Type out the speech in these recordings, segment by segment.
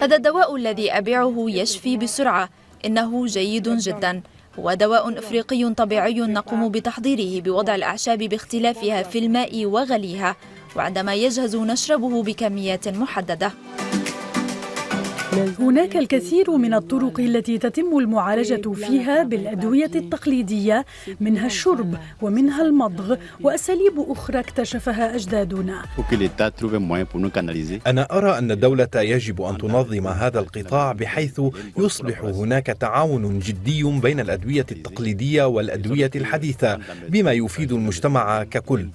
هذا الدواء الذي أبيعه يشفي بسرعة، إنه جيد جدا، هو دواء أفريقي طبيعي نقوم بتحضيره بوضع الأعشاب باختلافها في الماء وغليها، وعندما يجهز نشربه بكميات محددة. هناك الكثير من الطرق التي تتم المعالجة فيها بالأدوية التقليدية، منها الشرب ومنها المضغ وأساليب أخرى اكتشفها أجدادنا. أنا أرى أن الدولة يجب أن تنظم هذا القطاع بحيث يصبح هناك تعاون جدي بين الأدوية التقليدية والأدوية الحديثة بما يفيد المجتمع ككل.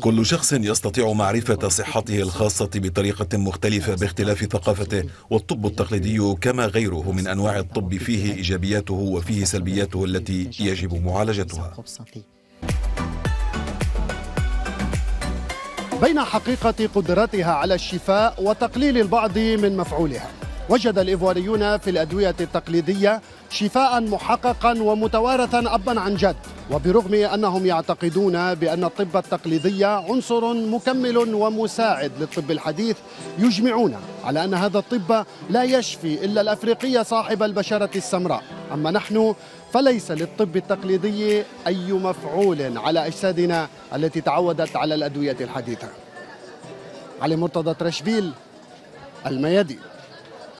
كل شخص يستطيع معرفة صحته الخاصة بطريقة مختلفة باختلاف ثقافته، والطب التقليدي كما غيره من أنواع الطب فيه إيجابياته وفيه سلبياته التي يجب معالجتها. بين حقيقة قدرتها على الشفاء وتقليل البعض من مفعولها، وجد الإيفواريون في الأدوية التقليدية شفاء محققا ومتوارثا أبا عن جد، وبرغم أنهم يعتقدون بأن الطب التقليدي عنصر مكمل ومساعد للطب الحديث، يجمعون على أن هذا الطب لا يشفي إلا الأفريقية صاحب البشرة السمراء. أما نحن فليس للطب التقليدي أي مفعول على أجسادنا التي تعودت على الأدوية الحديثة. علي مرتضى، ترشفيل، الميادين.